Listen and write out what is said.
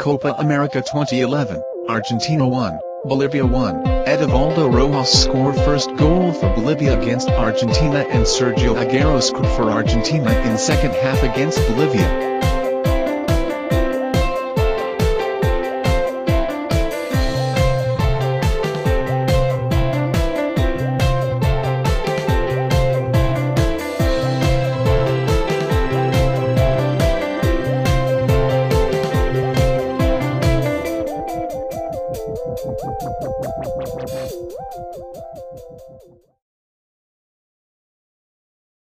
Copa America 2011, Argentina 1, Bolivia 1. Edivaldo Rojas scored first goal for Bolivia against Argentina, and Sergio Agüero scored for Argentina in second half against Bolivia.